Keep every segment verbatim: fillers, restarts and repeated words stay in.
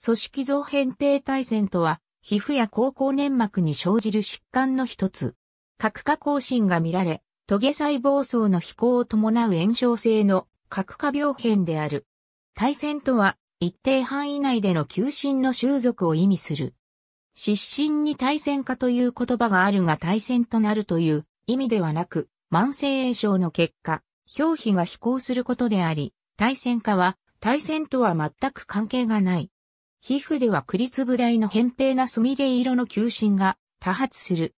組織臓扁平体腺とは、皮膚や口腔粘膜に生じる疾患の一つ。核化亢進が見られ、トゲ細胞層の飛行を伴う炎症性の核化病変である。体腺とは、一定範囲内での球浸の収束を意味する。失神に体腺化という言葉があるが体腺となるという意味ではなく、慢性炎症の結果、表皮が飛行することであり、体腺化は体腺とは全く関係がない。皮膚では栗粒大の扁平なすみれ色の球浸が多発する。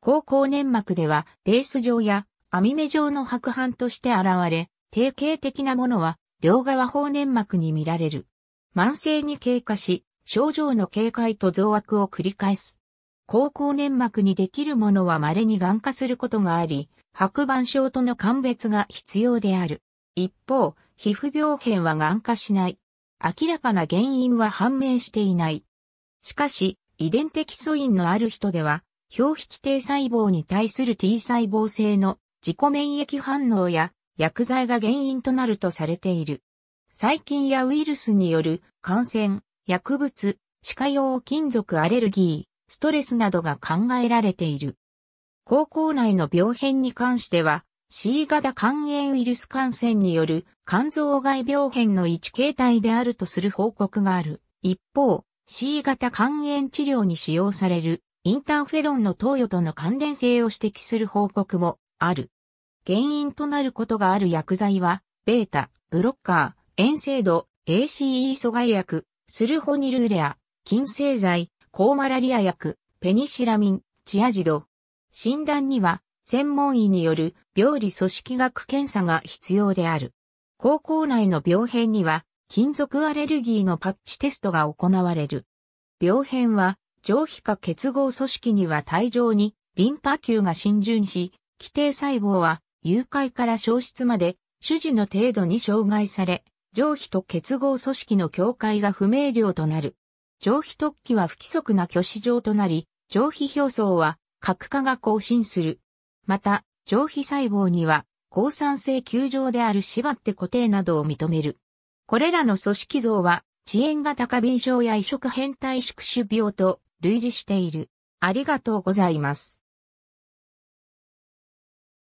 口腔粘膜ではレース状や網目状の白斑として現れ、定型的なものは両側包粘膜に見られる。慢性に経過し、症状の軽快と増悪を繰り返す。口腔粘膜にできるものは稀に癌化することがあり、白板症との鑑別が必要である。一方、皮膚病変は癌化しない。明らかな原因は判明していない。しかし、遺伝的素因のある人では、表皮基底細胞に対する T 細胞性の自己免疫反応や薬剤が原因となるとされている。細菌やウイルスによる感染、薬物、歯科用金属アレルギー、ストレスなどが考えられている。口腔内の病変に関しては、C 型肝炎ウイルス感染による肝臓外病変の一形態であるとする報告がある。一方、C 型肝炎治療に使用されるインターフェロンの投与との関連性を指摘する報告もある。原因となることがある薬剤は、ベータ、ブロッカー、エヌセイド、エーシーイー 阻害薬、スルホニルーレア、鎮静剤、抗マラリア薬、ペニシラミン、チアジド。診断には、専門医による病理組織学検査が必要である。口腔内の病変には、金属アレルギーのパッチテストが行われる。病変は、上皮下結合組織には帯状にリンパ球が浸潤し、基底細胞は、融解から消失まで、種々の程度に障害され、上皮と結合組織の境界が不明瞭となる。上皮突起は不規則な鋸歯状となり、上皮表層は核化が亢進する。また、上皮細胞には、好酸性球状である縛って固定などを認める。これらの組織像は、遅延型過敏症や移植変態宿主病と類似している。ありがとうございます。